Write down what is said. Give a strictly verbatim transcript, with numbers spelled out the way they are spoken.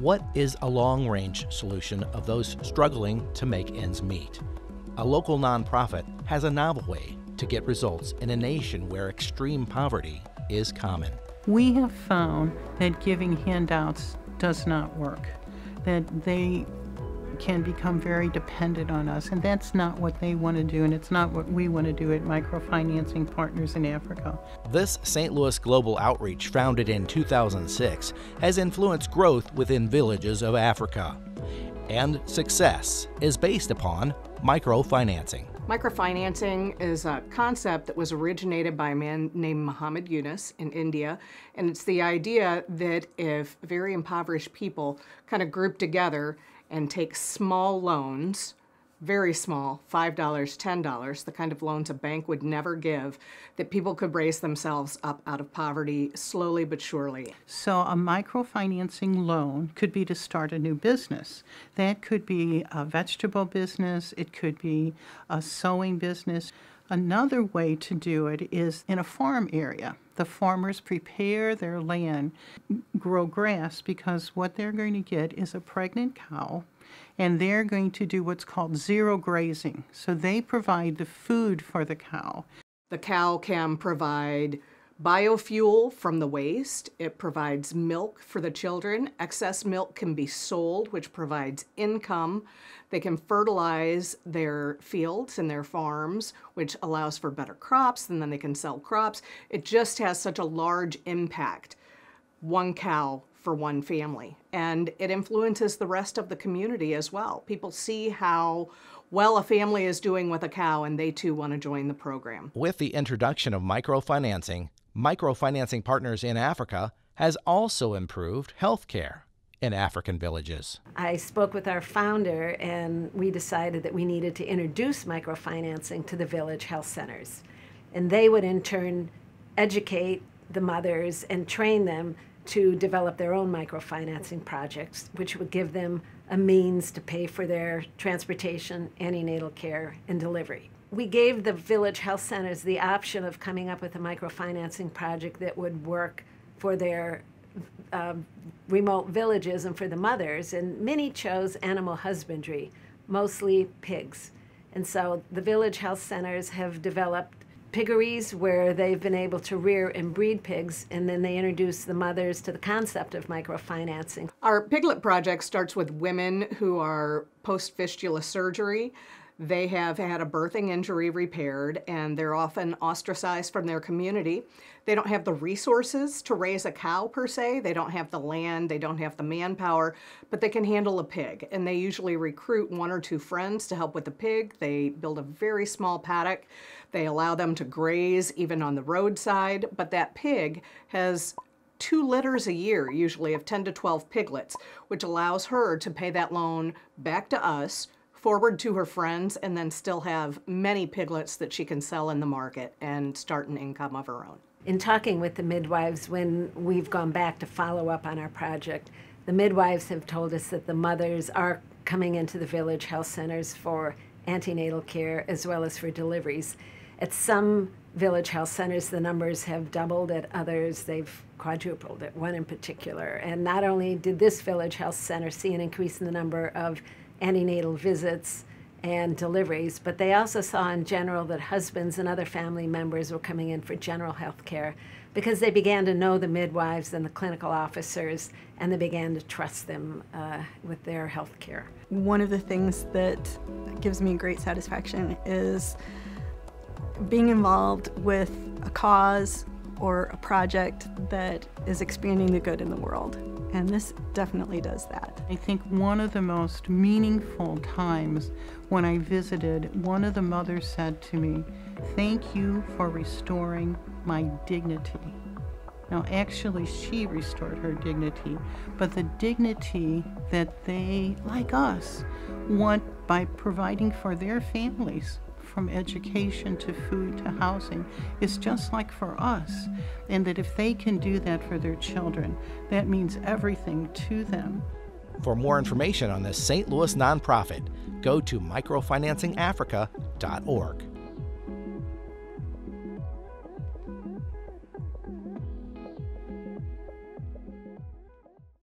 What is a long-range solution of those struggling to make ends meet? A local nonprofit has a novel way to get results in a nation where extreme poverty is common. We have found that giving handouts does not work, that they can become very dependent on us, and that's not what they want to do, and it's not what we want to do at Microfinancing Partners in Africa. This Saint Louis Global Outreach, founded in two thousand six, has influenced growth within villages of Africa, and success is based upon microfinancing. Microfinancing is a concept that was originated by a man named Muhammad Yunus in India, and it's the idea that if very impoverished people kind of group together and take small loans, very small, five dollars, ten dollars, the kind of loans a bank would never give, that people could raise themselves up out of poverty slowly but surely. So a microfinancing loan could be to start a new business. That could be a vegetable business, it could be a sewing business. Another way to do it is in a farm area. The farmers prepare their land, grow grass, because what they're going to get is a pregnant cow, and they're going to do what's called zero grazing. So they provide the food for the cow. The cow can provide biofuel from the waste. It provides milk for the children. Excess milk can be sold, which provides income. They can fertilize their fields and their farms, which allows for better crops, and then they can sell crops. It just has such a large impact. One cow for one family. And it influences the rest of the community as well. People see how well a family is doing with a cow, and they too want to join the program. With the introduction of microfinancing, Microfinancing Partners in Africa has also improved health care in African villages. I spoke with our founder, and we decided that we needed to introduce microfinancing to the village health centers. And they would in turn educate the mothers and train them to develop their own microfinancing projects, which would give them a means to pay for their transportation, antenatal care, and delivery. We gave the village health centers the option of coming up with a microfinancing project that would work for their uh, remote villages and for the mothers, and many chose animal husbandry, mostly pigs. And so the village health centers have developed piggeries where they've been able to rear and breed pigs, and then they introduce the mothers to the concept of microfinancing. Our piglet project starts with women who are post-fistula surgery. They have had a birthing injury repaired, and they're often ostracized from their community. They don't have the resources to raise a cow per se. They don't have the land, they don't have the manpower, but they can handle a pig. And they usually recruit one or two friends to help with the pig. They build a very small paddock. They allow them to graze even on the roadside, but that pig has two litters a year, usually of ten to twelve piglets, which allows her to pay that loan back to us, forward to her friends, and then still have many piglets that she can sell in the market and start an income of her own. In talking with the midwives when we've gone back to follow up on our project, the midwives have told us that the mothers are coming into the village health centers for antenatal care as well as for deliveries. At some village health centers, the numbers have doubled. At others, they've quadrupled, at one in particular. And not only did this village health center see an increase in the number of antenatal visits and deliveries, but they also saw in general that husbands and other family members were coming in for general health care because they began to know the midwives and the clinical officers, and they began to trust them uh, with their health care. One of the things that gives me great satisfaction is being involved with a cause or a project that is expanding the good in the world. And this definitely does that. I think one of the most meaningful times when I visited, one of the mothers said to me, "Thank you for restoring my dignity." Now, actually, she restored her dignity, but the dignity that they, like us, want by providing for their families, from education to food to housing, is just like for us. And that if they can do that for their children, that means everything to them. For more information on this Saint Louis nonprofit, go to microfinancing africa dot org.